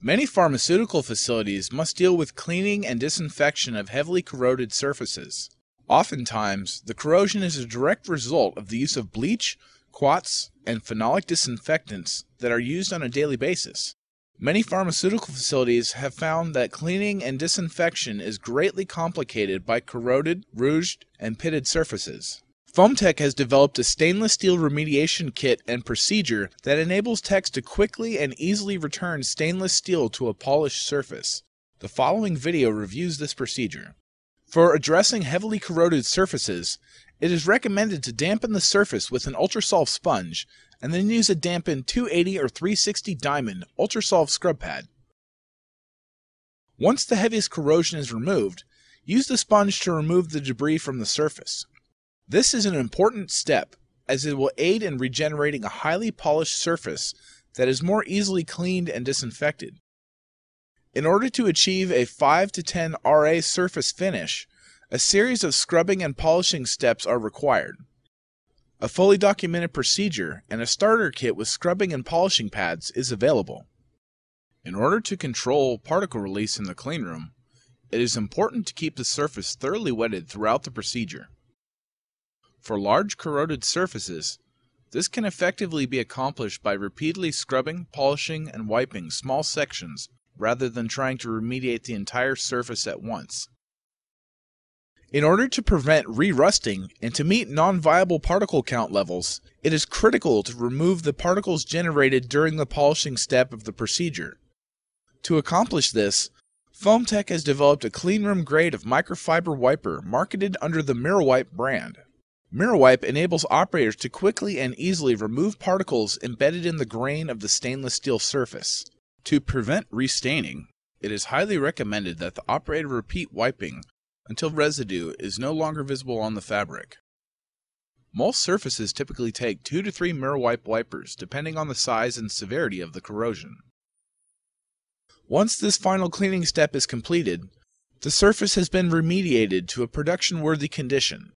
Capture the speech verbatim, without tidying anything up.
Many pharmaceutical facilities must deal with cleaning and disinfection of heavily corroded surfaces. Oftentimes, the corrosion is a direct result of the use of bleach, quats, and phenolic disinfectants that are used on a daily basis. Many pharmaceutical facilities have found that cleaning and disinfection is greatly complicated by corroded, rouged, and pitted surfaces. Foamtec has developed a stainless steel remediation kit and procedure that enables techs to quickly and easily return stainless steel to a polished surface. The following video reviews this procedure. For addressing heavily corroded surfaces, it is recommended to dampen the surface with an Ultrasolv sponge and then use a dampened two eighty or three sixty diamond Ultrasolv scrub pad. Once the heaviest corrosion is removed, use the sponge to remove the debris from the surface. This is an important step as it will aid in regenerating a highly polished surface that is more easily cleaned and disinfected. In order to achieve a five to ten R A surface finish, a series of scrubbing and polishing steps are required. A fully documented procedure and a starter kit with scrubbing and polishing pads is available. In order to control particle release in the cleanroom, it is important to keep the surface thoroughly wetted throughout the procedure. For large corroded surfaces, this can effectively be accomplished by repeatedly scrubbing, polishing, and wiping small sections rather than trying to remediate the entire surface at once. In order to prevent re-rusting and to meet non-viable particle count levels, it is critical to remove the particles generated during the polishing step of the procedure. To accomplish this, Foamtec has developed a cleanroom grade of microfiber wiper marketed under the Mirrorwipe brand. Mirrorwipe enables operators to quickly and easily remove particles embedded in the grain of the stainless steel surface. To prevent restaining, it is highly recommended that the operator repeat wiping until residue is no longer visible on the fabric. Most surfaces typically take two to three Mirrorwipe wipers depending on the size and severity of the corrosion. Once this final cleaning step is completed, the surface has been remediated to a production-worthy condition.